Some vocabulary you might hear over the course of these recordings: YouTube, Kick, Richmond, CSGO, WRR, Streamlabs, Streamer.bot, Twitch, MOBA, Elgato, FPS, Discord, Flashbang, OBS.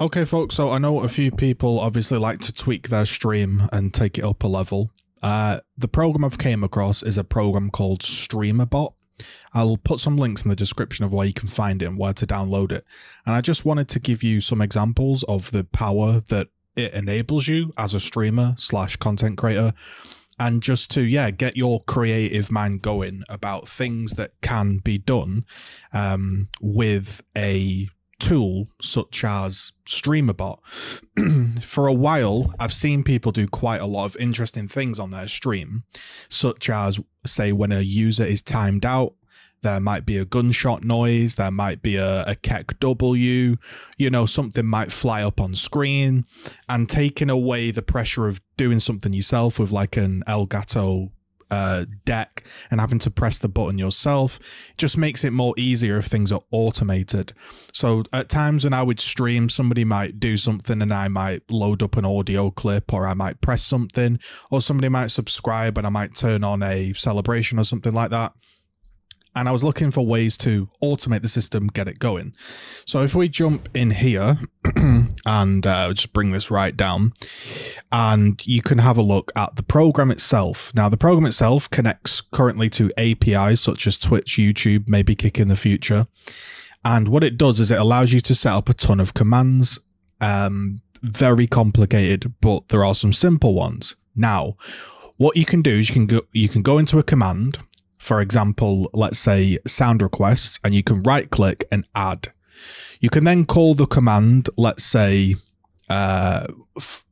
Okay, folks, so I know a few people obviously like to tweak their stream and take it up a level. The program I've came across is a program called Streamer.bot. I'll put some links in the description of where you can find it and where to download it. And I just wanted to give you some examples of the power that it enables you as a streamer slash content creator, and just to, yeah, get your creative mind going about things that can be done with a tool such as Streamer.bot. For a while, I've seen people do quite a lot of interesting things on their stream, such as, say, when a user is timed out, there might be a gunshot noise, there might be a Keck W, you know, something might fly up on screen, and taking away the pressure of doing something yourself with like an Elgato deck and having to press the button yourself just makes it more easier if things are automated. So at times when I would stream, somebody might do something and I might load up an audio clip, or I might press something, or somebody might subscribe and I might turn on a celebration or something like that. And I was looking for ways to automate the system, get it going. So if we jump in here and just bring this right down, and you can have a look at the program itself. Now, the program itself connects currently to APIs such as Twitch, YouTube, maybe Kick in the future. And what it does is it allows you to set up a ton of commands. Very complicated, but there are some simple ones. Now, what you can do is you can go into a command. For example, let's say sound requests, and you can right click and add. You can then call the command, let's say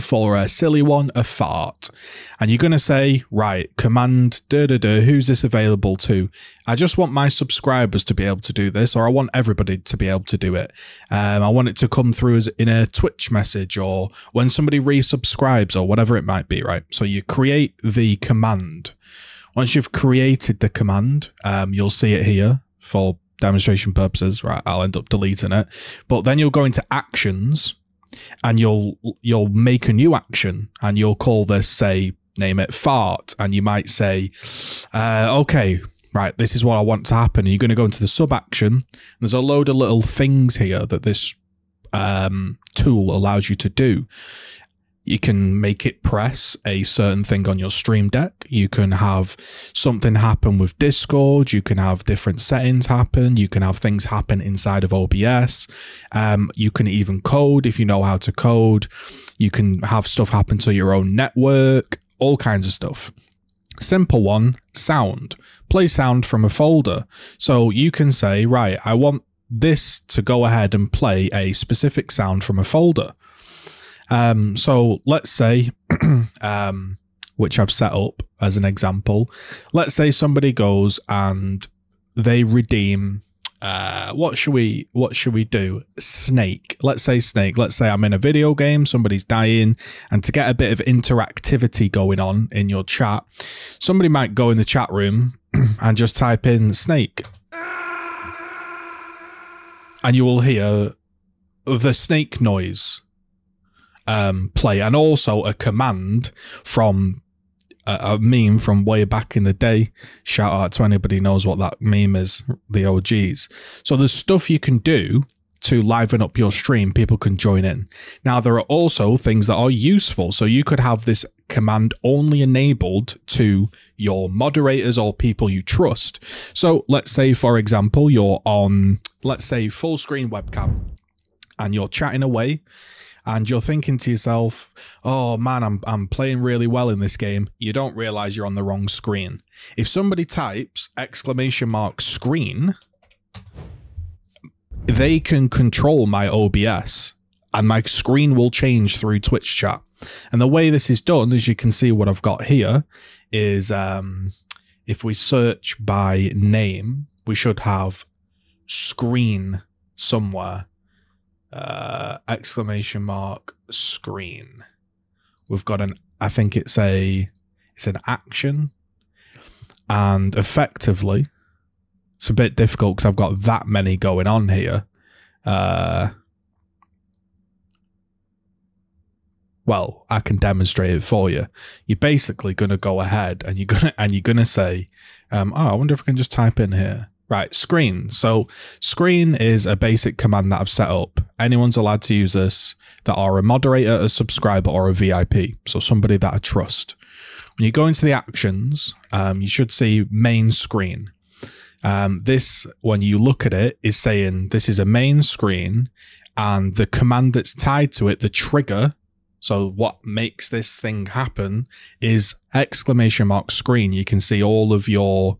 for a silly one, a fart. And you're going to say, right, command, who's this available to? I just want my subscribers to be able to do this, or I want everybody to be able to do it. I want it to come through as in a Twitch message, or when somebody resubscribes, or whatever it might be, right? So you create the command. Once you've created the command, you'll see it here for demonstration purposes. Right, I'll end up deleting it. But then you'll go into actions, and you'll make a new action, and you'll call this, say, name it fart, and you might say, okay, right, this is what I want to happen. And you're going to go into the sub action. There's a load of little things here that this tool allows you to do. You can make it press a certain thing on your stream deck. You can have something happen with Discord. You can have different settings happen. You can have things happen inside of OBS. You can even code if you know how to code. You can have stuff happen to your own network, all kinds of stuff. Simple one, sound. Play sound from a folder. So you can say, right, I want this to go ahead and play a specific sound from a folder. So let's say, which I've set up as an example, let's say somebody goes and they redeem, what should we do? Snake. Let's say snake. Let's say I'm in a video game, somebody's dying, and to get a bit of interactivity going on in your chat, somebody might go in the chat room and just type in snake, and you will hear the snake noise. Play, and also a command from a meme from way back in the day. Shout out to anybody who knows what that meme is, the OGs. So there's stuff you can do to liven up your stream. People can join in. Now, there are also things that are useful. So you could have this command only enabled to your moderators or people you trust. So let's say, for example, you're on, let's say, full screen webcam, and you're chatting away. And you're thinking to yourself, oh man, I'm playing really well in this game. You don't realize you're on the wrong screen. If somebody types !screen, they can control my OBS, and my screen will change through Twitch chat. And the way this is done, as you can see what I've got here, is if we search by name, we should have screen somewhere. !screen. We've got an, I think it's an action, and effectively it's a bit difficult because I've got that many going on here. Well, I can demonstrate it for you. You're basically going to go ahead and you're going to say, oh, I wonder if I can just type in here. Right, screen. So screen is a basic command that I've set up. Anyone's allowed to use this that are a moderator, a subscriber, or a VIP. So somebody that I trust. When you go into the actions, you should see main screen. This, when you look at it, is saying this is a main screen, and the command that's tied to it, the trigger, so what makes this thing happen is exclamation mark screen. You can see all of your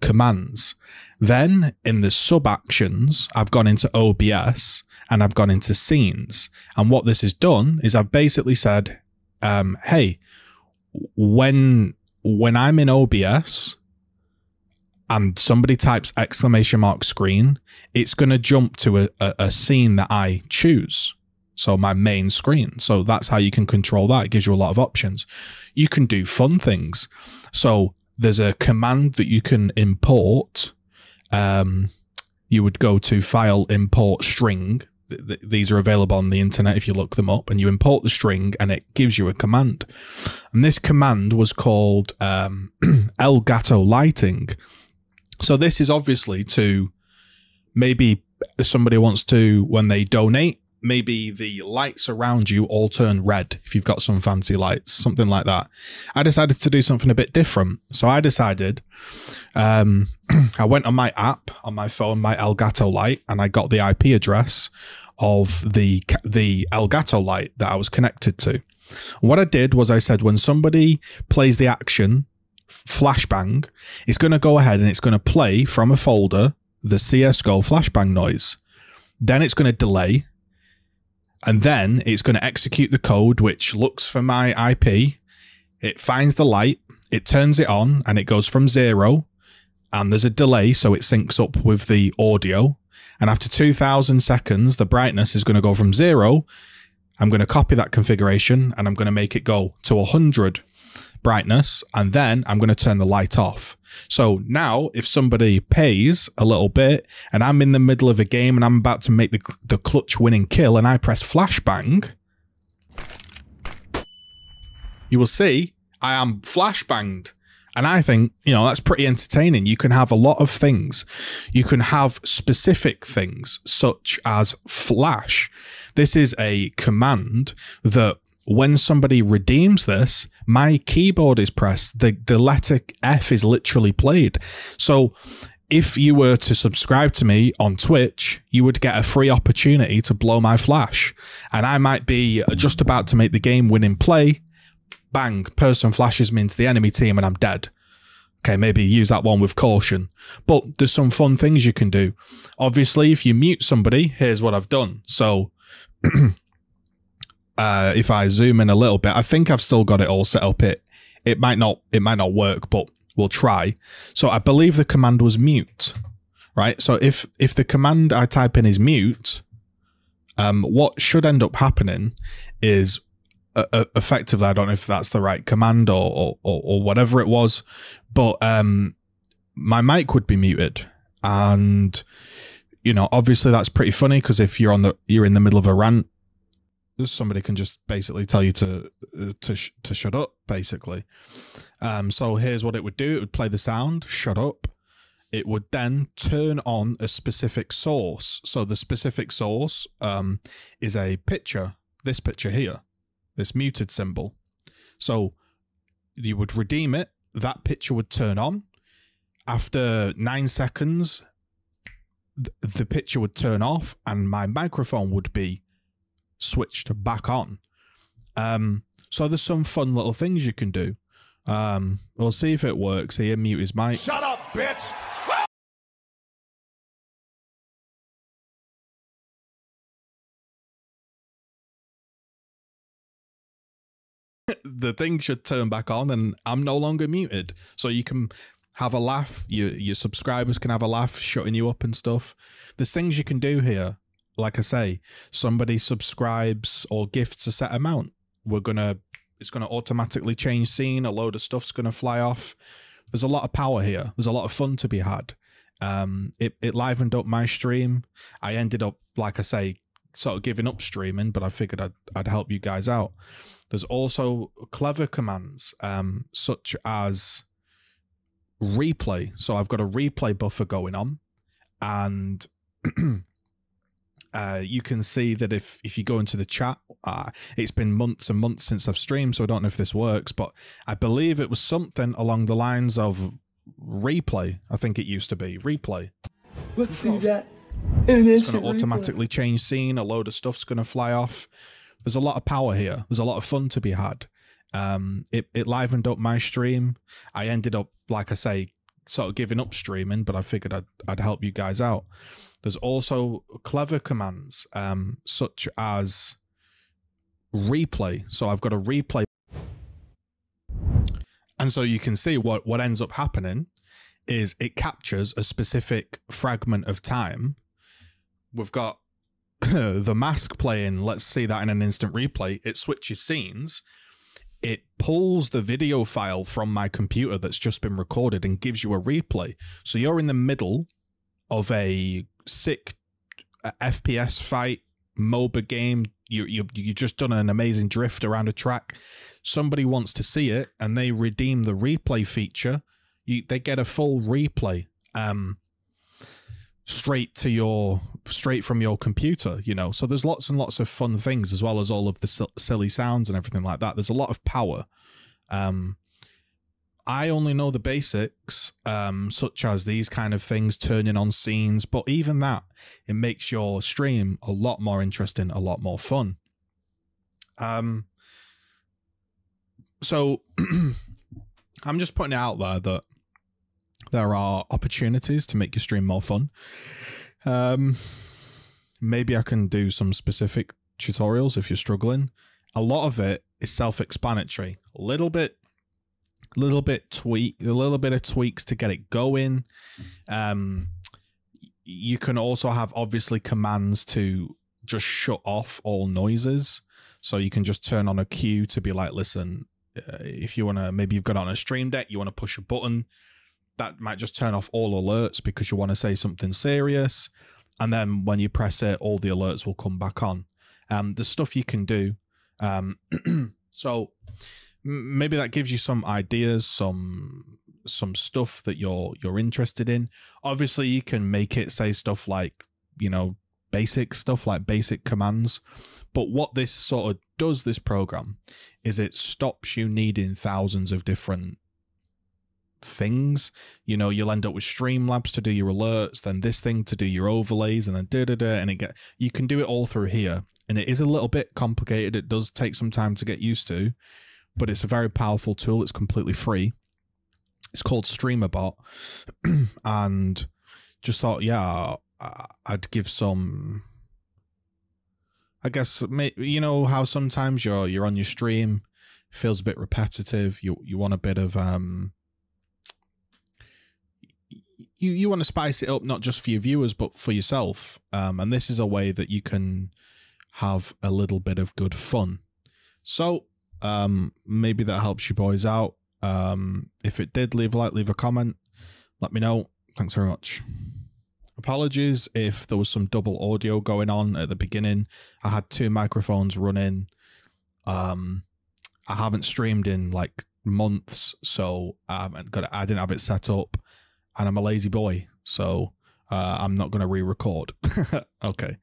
commands. Then in the sub actions, I've gone into OBS and I've gone into scenes. And what this has done is I've basically said, hey, when I'm in OBS and somebody types exclamation mark screen, it's going to jump to a scene that I choose. So my main screen. So that's how you can control that. It gives you a lot of options. You can do fun things. So there's a command that you can import. You would go to file, import string. These are available on the internet if you look them up, and you import the string and it gives you a command. And this command was called Elgato lighting. So this is obviously to, maybe somebody wants to, when they donate, maybe the lights around you all turn red if you've got some fancy lights, something like that. I decided to do something a bit different. So I decided, I went on my app, on my phone, my Elgato light, and I got the IP address of the Elgato light that I was connected to. And what I did was I said, when somebody plays the action, flashbang, it's going to go ahead and it's going to play from a folder the CSGO flashbang noise. Then it's going to delay. And then it's going to execute the code, which looks for my IP. It finds the light, it turns it on, and it goes from 0. And there's a delay, so it syncs up with the audio. And after 2,000 seconds, the brightness is going to go from 0. I'm going to copy that configuration, and I'm going to make it go to 100 brightness. And then I'm going to turn the light off. So now if somebody pays a little bit and I'm in the middle of a game and I'm about to make the clutch winning kill and I press flashbang, you will see I am flashbanged. And I think, you know, that's pretty entertaining. You can have a lot of things. You can have specific things such as flash. This is a command that when somebody redeems this, my keyboard is pressed. The letter F is literally played. So if you were to subscribe to me on Twitch, you would get a free opportunity to blow my flash. And I might be just about to make the game winning play. Bang, person flashes me into the enemy team and I'm dead. Okay, maybe use that one with caution. But there's some fun things you can do. Obviously, if you mute somebody, here's what I've done. So if I zoom in a little bit, I think I've still got it all set up. It might not work, but we'll try. So I believe the command was mute, right? So if the command I type in is mute, what should end up happening is effectively, I don't know if that's the right command or whatever it was, but my mic would be muted. And you know, obviously that's pretty funny because if you're in the middle of a rant, somebody can just basically tell you to shut up, basically. So here's what it would do. It would play the sound, shut up. It would then turn on a specific source. So the specific source is a picture, this picture here, this muted symbol. So you would redeem it. That picture would turn on. After 9 seconds, the picture would turn off and my microphone would be switched back on. So there's some fun little things you can do. We'll see if it works here. Mute his mic. Shut up, bitch! The thing should turn back on and I'm no longer muted. So you can have a laugh. Your subscribers can have a laugh shutting you up and stuff. There's things you can do here. Like I say, somebody subscribes or gifts a set amount, it's gonna automatically change scene. A load of stuff's gonna fly off. There's a lot of power here. There's a lot of fun to be had. It livened up my stream. I ended up, like I say, sort of giving up streaming, but I figured I'd help you guys out. There's also clever commands, such as replay. So I've got a replay buffer going on, and you can see that if you go into the chat, it's been months and months since I've streamed, so I don't know if this works, but I believe it was something along the lines of replay. I think it used to be replay. Let's see that. It's going to automatically change scene. A load of stuff's going to fly off. There's a lot of power here. There's a lot of fun to be had. It livened up my stream. I ended up, like I say, sort of giving up streaming, but I figured I'd help you guys out. There's also clever commands, such as replay. So I've got a replay. And so you can see what ends up happening is it captures a specific fragment of time. We've got the mask playing. Let's see that in an instant replay. It switches scenes. It pulls the video file from my computer that's just been recorded and gives you a replay. So you're in the middle of a sick FPS fight, MOBA game. You just done an amazing drift around a track. Somebody wants to see it and they redeem the replay feature. They get a full replay straight from your computer, you know. So there's lots and lots of fun things, as well as all of the silly sounds and everything like that. There's a lot of power. I only know the basics, such as these kind of things, turning on scenes, but even that, it makes your stream a lot more interesting, a lot more fun. So I'm just putting it out there that there are opportunities to make your stream more fun. Maybe I can do some specific tutorials if you're struggling. A lot of it is self-explanatory. A little bit of tweaks to get it going. You can also have, obviously, commands to just shut off all noises. So you can just turn on a cue to be like, listen, if you want to, maybe you've got on a stream deck, you want to push a button, that might just turn off all alerts because you want to say something serious. And then when you press it, all the alerts will come back on. There's stuff you can do. So maybe that gives you some ideas, some stuff that you're interested in. Obviously, you can make it say stuff like, you know, basic stuff like basic commands. But what this sort of does, this program, is it stops you needing thousands of different things. You know, you'll end up with Streamlabs to do your alerts, then this thing to do your overlays, and then and you can do it all through here. And it is a little bit complicated. It does take some time to get used to, but it's a very powerful tool. It's completely free. It's called Streamer.bot, and just thought, yeah, I'd give some, I guess, you know how sometimes you're on your stream, feels a bit repetitive. You want a bit of you want to spice it up, not just for your viewers but for yourself. And this is a way that you can have a little bit of good fun. So maybe that helps you boys out. If it did, leave a like, leave a comment, let me know. Thanks very much. Apologies if there was some double audio going on at the beginning. I had two microphones running. I haven't streamed in like months, so I didn't have it set up, and I'm a lazy boy, so I'm not going to re-record. Okay.